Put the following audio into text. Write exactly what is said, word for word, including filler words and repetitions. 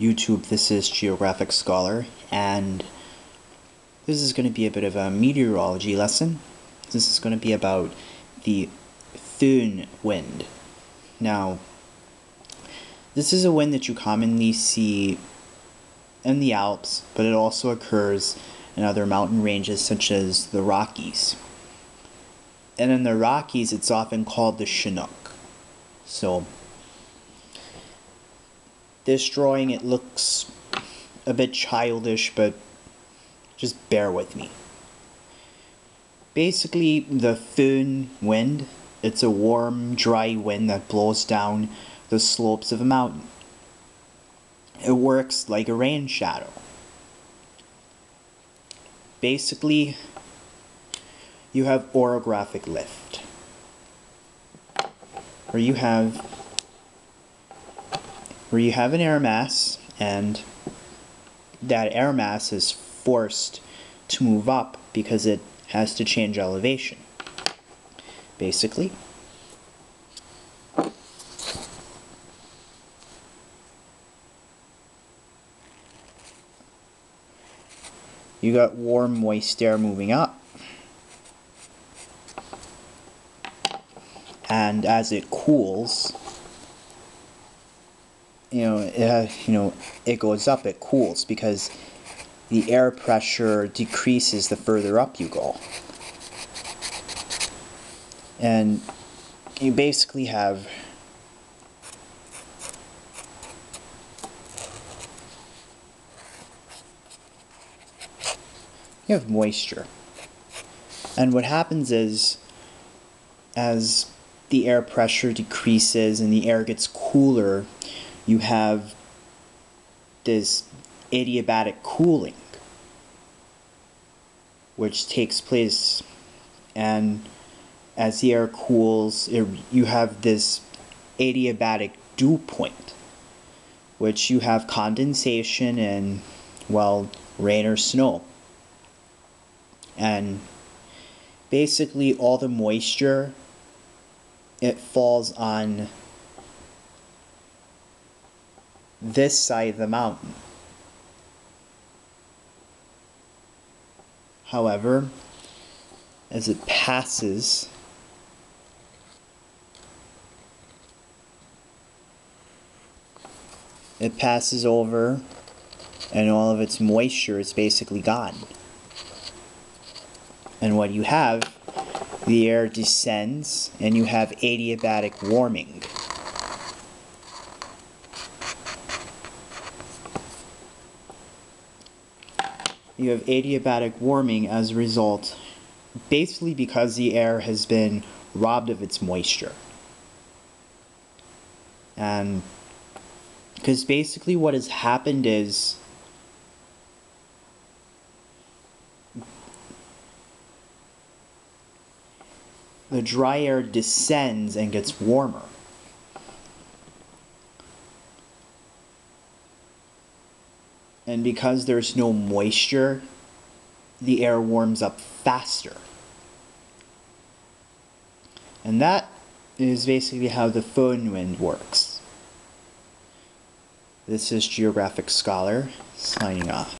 YouTube, this is Geographic Scholar, and this is going to be a bit of a meteorology lesson. This is going to be about the foehn wind. Now, this is a wind that you commonly see in the Alps, but it also occurs in other mountain ranges such as the Rockies. And in the Rockies, it's often called the Chinook. So, this drawing, it looks a bit childish, but just bear with me. Basically, the foehn wind, it's a warm, dry wind that blows down the slopes of a mountain. It works like a rain shadow. Basically, you have orographic lift, where you have where you have an air mass, and that air mass is forced to move up because it has to change elevation, basically. You got warm, moist air moving up, and as it cools, you know, it, you know, it goes up, it cools, because the air pressure decreases the further up you go. And you basically have you have moisture. And what happens is, as the air pressure decreases and the air gets cooler, you have this adiabatic cooling, which takes place, and as the air cools, it, you have this adiabatic dew point, which you have condensation and, well, rain or snow. And basically all the moisture, it falls on this side of the mountain. However, as it passes, it passes over, and all of its moisture is basically gone. And what you have, the air descends, and you have adiabatic warming. You have adiabatic warming as a result, basically because the air has been robbed of its moisture. And because basically what has happened is, the dry air descends and gets warmer. And because there's no moisture, the air warms up faster. And that is basically how the foehn wind works. This is Geographic Scholar, signing off.